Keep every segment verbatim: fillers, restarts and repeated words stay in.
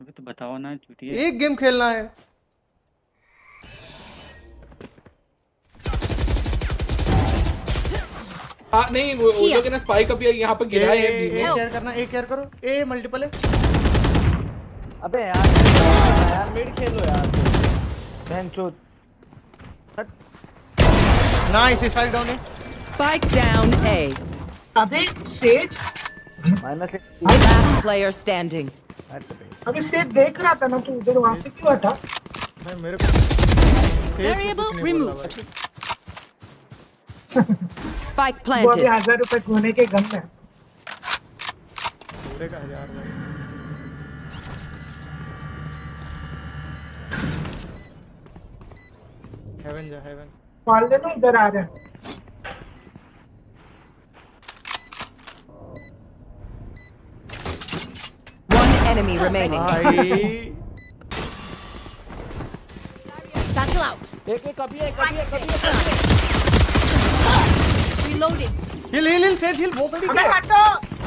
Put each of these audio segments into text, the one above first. अभी तो बताओ ना चूतिया, एक गेम खेलना है। आ, नहीं वो लोग ना स्पाइक अभी यहाँ पे गिरा है। एक केयर करना, एक केयर करो। ए मल्टीपल है। अबे यार यार मिड खेलो यार बहनचोद। नाइस, स्पाइक डाउन है। स्पाइक डाउन ए। अबे Sage minus last player standing. अबे सेज देख रहा था ना तू, उधर वहां से क्यों हटा? मैं मेरे को सेज रिमूव्ड। Spike planted. हजार रुपए होने के गम में। पूरे का हजार भाई। हेवन जा हेवन। पाल देना, इधर आ रहे हैं। One enemy remaining. Satchel out. एक एक कभी है कभी है कभी है। Reloading. Heal, heal, heal, Sage, heal. बहुत जल्दी क्या?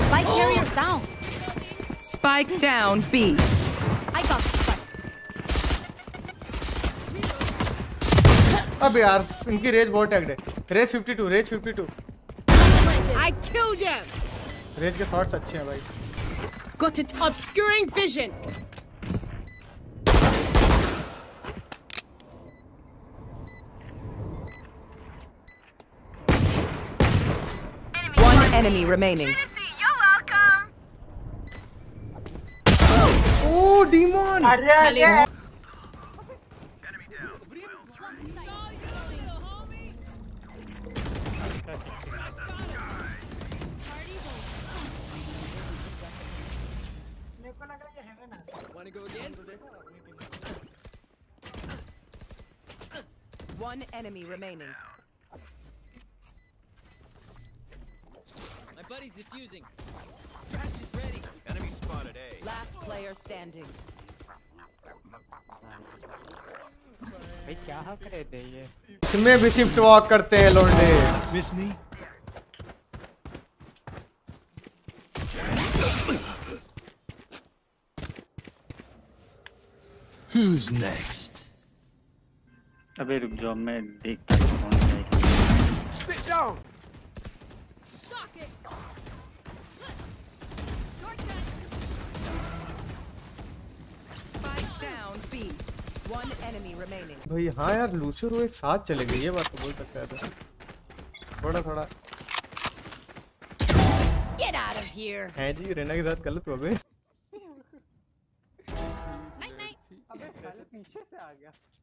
Spike carrier down. Spike down B. I got spike. अबे यार इनकी रेज बहुत टैक्ड है। Raze fifty-two, Raze fifty-two. I killed him. Raze के शॉट्स अच्छे हैं भाई। Got it. Obscuring vision. Enemy remaining. You're welcome. Oh, demon! Arre, arre. Enemy down. मेरे को लग रहा है ये heaven है. Want to go again? One enemy remaining. Buddy's defusing. Crash is ready. Enemy spotted A. Last player standing. भाई क्या हक रहते हैं ये? इसमें भी शिफ्ट वॉक करते हैं लोंडे. Miss me. Who's next? अबे रुक जाओ मैं देखता हूँ कौन है. Sit down. One enemy remaining. भाई हाँ यार लूसर वो एक साथ चले गए, ये बात तो बोल सकता है तो थोड़ा थोड़ा Get out of here. है जी रेना के साथ गलत हुआ बे। Night night. अबे साले पीछे से आ गया।